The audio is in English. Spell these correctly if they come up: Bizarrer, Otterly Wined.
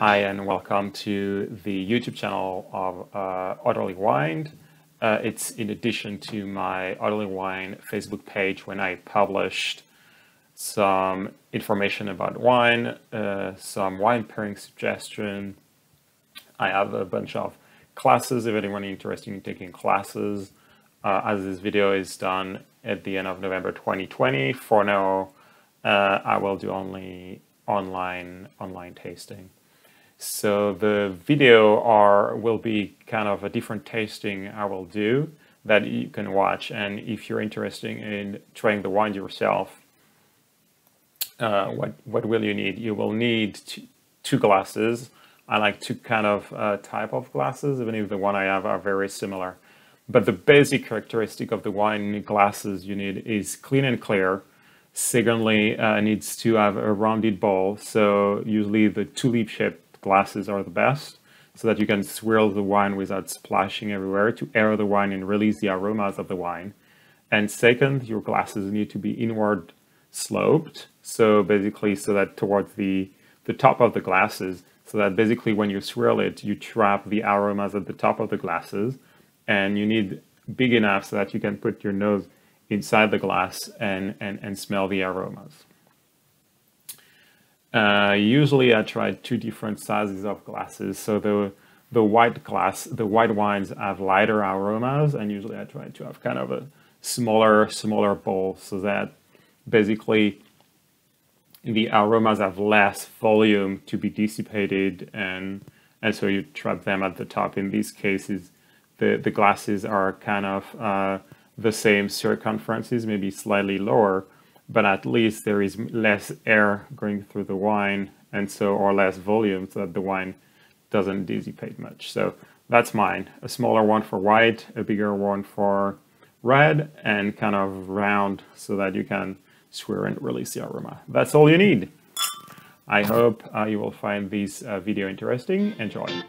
Hi, and welcome to the YouTube channel of Otterly Wined. It's in addition to my Otterly Wine Facebook page when I published some information about wine, some wine pairing suggestion. I have a bunch of classes if anyone is interested in taking classes. As this video is done at the end of November 2020, for now, I will do only online tasting. So the video will be kind of a different tasting I will do that you can watch. And if you're interested in trying the wine yourself, what will you need? You will need two glasses. I like two kind of type of glasses, even if the one I have are very similar. But the basic characteristic of the wine glasses you need is clean and clear. Secondly, needs to have a rounded bowl. So usually the tulip-shaped glasses are the best, so that you can swirl the wine without splashing everywhere to air the wine and release the aromas of the wine. And second, your glasses need to be inward sloped, so basically so that towards the top of the glasses, so that basically when you swirl it, you trap the aromas at the top of the glasses. And you need big enough so that you can put your nose inside the glass and smell the aromas. Usually I tried two different sizes of glasses. So the white wines have lighter aromas, and usually I try to have kind of a smaller bowl so that basically the aromas have less volume to be dissipated, and so you trap them at the top. In these cases, the glasses are kind of the same circumferences, maybe slightly lower, but at least there is less air going through the wine, and so, or less volume, so that the wine doesn't dissipate much. So that's mine. A smaller one for white, a bigger one for red, and kind of round so that you can swirl and release the aroma. That's all you need. I hope you will find this video interesting. Enjoy.